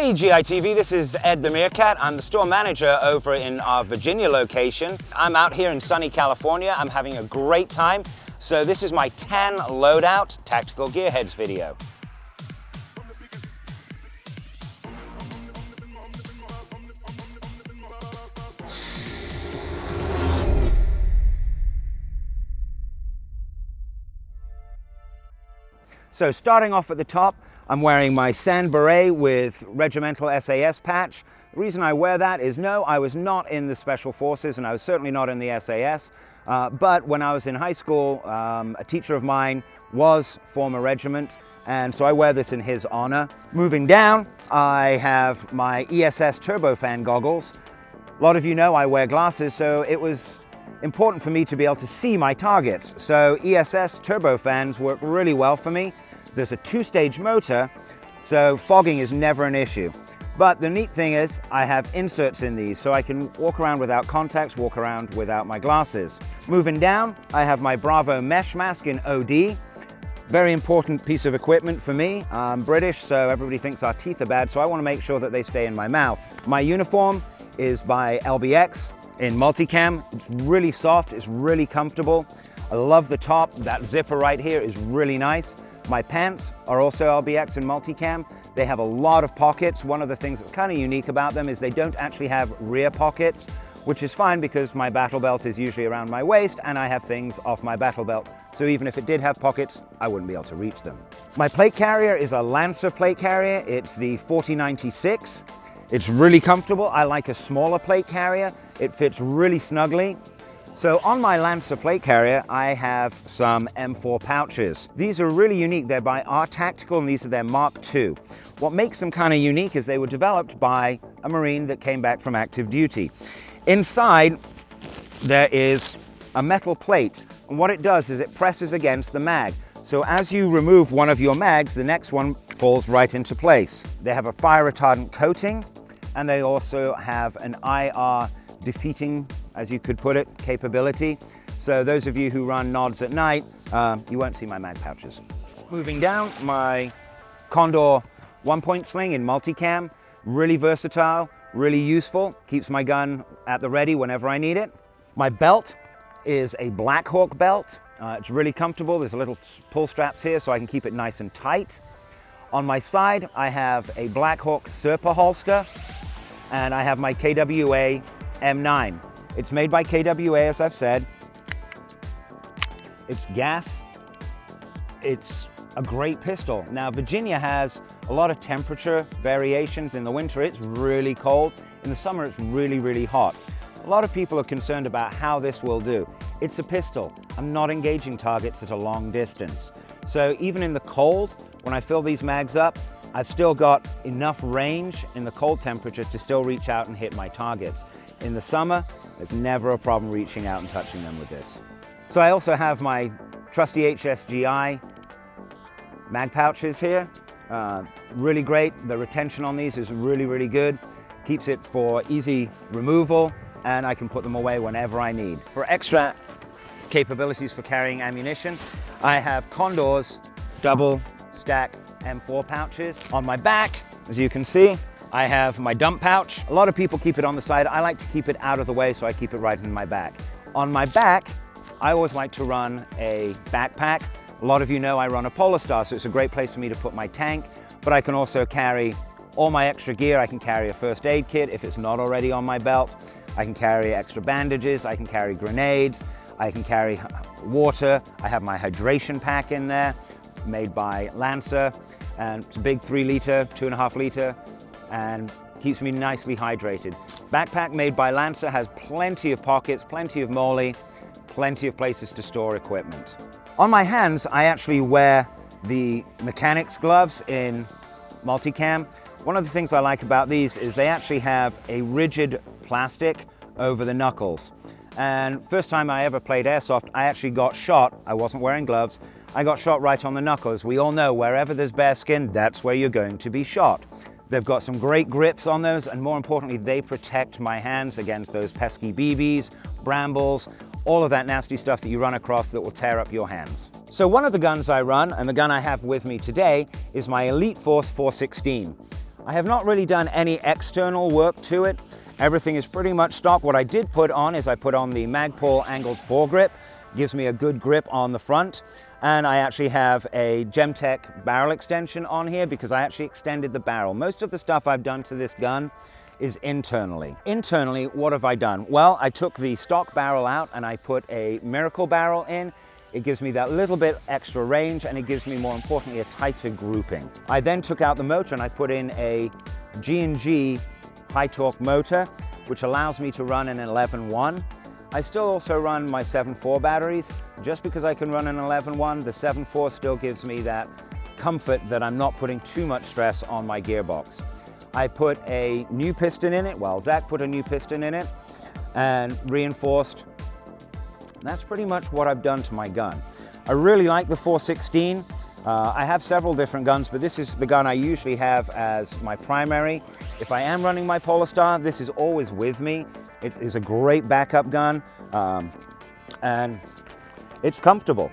Hey GITV, this is Ed the Meerkat. I'm the store manager over in our Virginia location. I'm out here in sunny California. I'm having a great time. So this is my 10 loadout tactical gearheads video. So starting off at the top, I'm wearing my Sand Beret with regimental SAS patch. The reason I wear that is no, I was not in the Special Forces and I was certainly not in the SAS, but when I was in high school, a teacher of mine was former regiment, and so I wear this in his honor. Moving down, I have my ESS turbofan goggles. A lot of you know I wear glasses, so it was important for me to be able to see my targets. So ESS turbofans work really well for me. There's a two-stage motor, so fogging is never an issue. But the neat thing is I have inserts in these, so I can walk around without contacts, walk around without my glasses. Moving down, I have my Bravo mesh mask in OD. Very important piece of equipment for me. I'm British, so everybody thinks our teeth are bad, so I want to make sure that they stay in my mouth. My uniform is by LBX. In multicam, it's really soft, it's really comfortable. I love the top, that zipper right here is really nice. My pants are also LBX in multicam. They have a lot of pockets. One of the things that's kind of unique about them is they don't actually have rear pockets, which is fine because my battle belt is usually around my waist and I have things off my battle belt. So even if it did have pockets, I wouldn't be able to reach them. My plate carrier is a Lancer plate carrier. It's the 4096. It's really comfortable. I like a smaller plate carrier. It fits really snugly. So on my Lancer plate carrier, I have some M4 pouches. These are really unique. They're by R Tactical and these are their Mark II. What makes them kind of unique is they were developed by a Marine that came back from active duty. Inside, there is a metal plate. And what it does is it presses against the mag. So as you remove one of your mags, the next one falls right into place. They have a fire retardant coating. And they also have an IR defeating, as you could put it, capability. So those of you who run nods at night, you won't see my mag pouches. Moving down, my Condor 1-point sling in multicam, really versatile, really useful, keeps my gun at the ready whenever I need it. My belt is a Black Hawk belt. It's really comfortable. There's little pull straps here so I can keep it nice and tight. On my side, I have a Black Hawk Serpa holster. And I have my KWA M9. It's made by KWA, as I've said. It's gas. It's a great pistol. Now, Virginia has a lot of temperature variations. In the winter, it's really cold. In the summer, it's really, really hot. A lot of people are concerned about how this will do. It's a pistol. I'm not engaging targets at a long distance. So even in the cold, when I fill these mags up, I've still got enough range in the cold temperature to still reach out and hit my targets. In the summer, there's never a problem reaching out and touching them with this. So I also have my trusty HSGI mag pouches here. Really great. The retention on these is really, really good. Keeps it for easy removal, and I can put them away whenever I need. For extra capabilities for carrying ammunition, I have Condor's double stack M4 pouches. On my back, as you can see, I have my dump pouch. A lot of people keep it on the side. I like to keep it out of the way, so I keep it right in my back. On my back, I always like to run a backpack. A lot of you know I run a Polestar, so it's a great place for me to put my tank, but I can also carry all my extra gear. I can carry a first aid kit if it's not already on my belt. I can carry extra bandages. I can carry grenades. I can carry water. I have my hydration pack in there, made by Lancer, and it's a big 3-liter, 2.5-liter, and keeps me nicely hydrated. Backpack made by Lancer has plenty of pockets, plenty of MOLE, plenty of places to store equipment. On my hands, I actually wear the mechanics gloves in multicam. One of the things I like about these is they actually have a rigid plastic over the knuckles. And first time I ever played airsoft, I actually got shot. I wasn't wearing gloves. I got shot right on the knuckles. We all know wherever there's bare skin, that's where you're going to be shot. They've got some great grips on those, and more importantly, they protect my hands against those pesky BBs, brambles, all of that nasty stuff that you run across that will tear up your hands. So one of the guns I run, and the gun I have with me today, is my Elite Force 416. I have not really done any external work to it. Everything is pretty much stock. What I did put on is I put on the Magpul angled foregrip. Gives me a good grip on the front. And I actually have a Gemtech barrel extension on here because I actually extended the barrel. Most of the stuff I've done to this gun is internally. Internally, what have I done? Well, I took the stock barrel out and I put a Miracle barrel in. It gives me that little bit extra range and it gives me, more importantly, a tighter grouping. I then took out the motor and I put in a G&G high torque motor, which allows me to run an 11.1. I still also run my 7.4 batteries. Just because I can run an 11.1, the 7.4 still gives me that comfort that I'm not putting too much stress on my gearbox. I put a new piston in it. Well, Zach put a new piston in it and reinforced. That's pretty much what I've done to my gun. I really like the 416. I have several different guns, but this is the gun I usually have as my primary. If I am running my Polestar, this is always with me. It is a great backup gun, and it's comfortable.